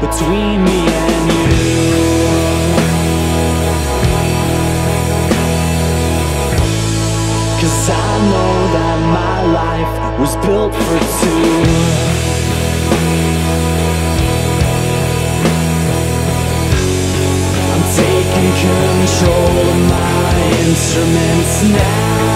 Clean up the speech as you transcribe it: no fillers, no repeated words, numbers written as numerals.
between me and you. 'Cause I know that my life was built for two. Taking control of my instruments now.